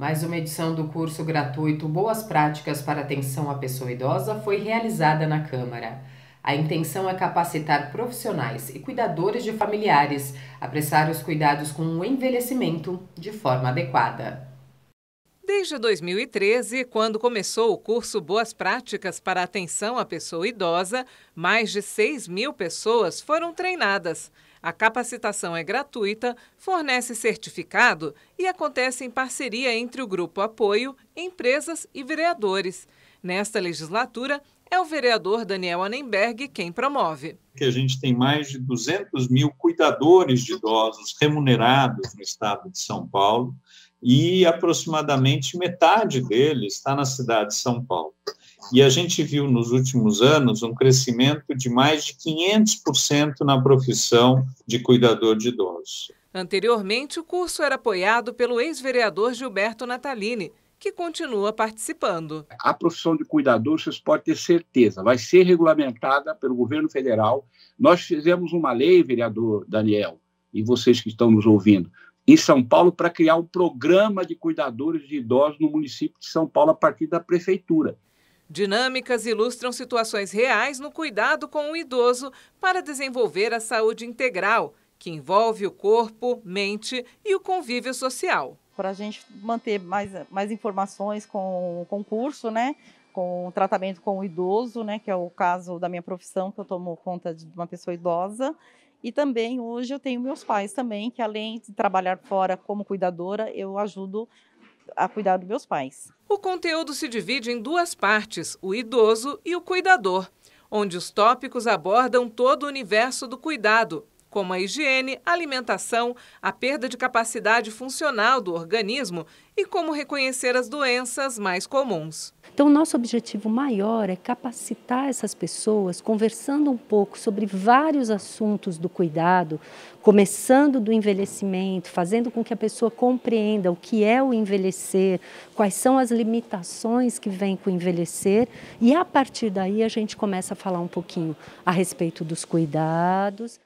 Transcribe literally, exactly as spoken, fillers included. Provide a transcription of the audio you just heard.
Mais uma edição do curso gratuito Boas Práticas para Atenção à Pessoa Idosa foi realizada na Câmara. A intenção é capacitar profissionais e cuidadores de familiares a prestar os cuidados com o envelhecimento de forma adequada. Desde dois mil e treze, quando começou o curso Boas Práticas para Atenção à Pessoa Idosa, mais de seis mil pessoas foram treinadas. A capacitação é gratuita, fornece certificado e acontece em parceria entre o Grupo Apoio, empresas e vereadores. Nesta legislatura, é o vereador Daniel Annenberg quem promove. Que a gente tem mais de duzentos mil cuidadores de idosos remunerados no estado de São Paulo e aproximadamente metade deles está na cidade de São Paulo. E a gente viu nos últimos anos um crescimento de mais de quinhentos por cento na profissão de cuidador de idosos. Anteriormente, o curso era apoiado pelo ex-vereador Gilberto Natalini, que continua participando. A profissão de cuidador, vocês podem ter certeza, vai ser regulamentada pelo governo federal. Nós fizemos uma lei, vereador Daniel, e vocês que estão nos ouvindo, em São Paulo, para criar um programa de cuidadores de idosos no município de São Paulo, a partir da prefeitura. Dinâmicas ilustram situações reais no cuidado com o idoso para desenvolver a saúde integral, que envolve o corpo, mente e o convívio social. Para a gente manter mais, mais informações com o concurso, né? Com o tratamento com o idoso, né? Que é o caso da minha profissão, que eu tomo conta de uma pessoa idosa. E também hoje eu tenho meus pais também, que além de trabalhar fora como cuidadora, eu ajudo a cuidar dos meus pais. O conteúdo se divide em duas partes, o idoso e o cuidador, onde os tópicos abordam todo o universo do cuidado, como a higiene, alimentação, a perda de capacidade funcional do organismo e como reconhecer as doenças mais comuns. Então, o nosso objetivo maior é capacitar essas pessoas, conversando um pouco sobre vários assuntos do cuidado, começando do envelhecimento, fazendo com que a pessoa compreenda o que é o envelhecer, quais são as limitações que vêm com o envelhecer, e a partir daí a gente começa a falar um pouquinho a respeito dos cuidados.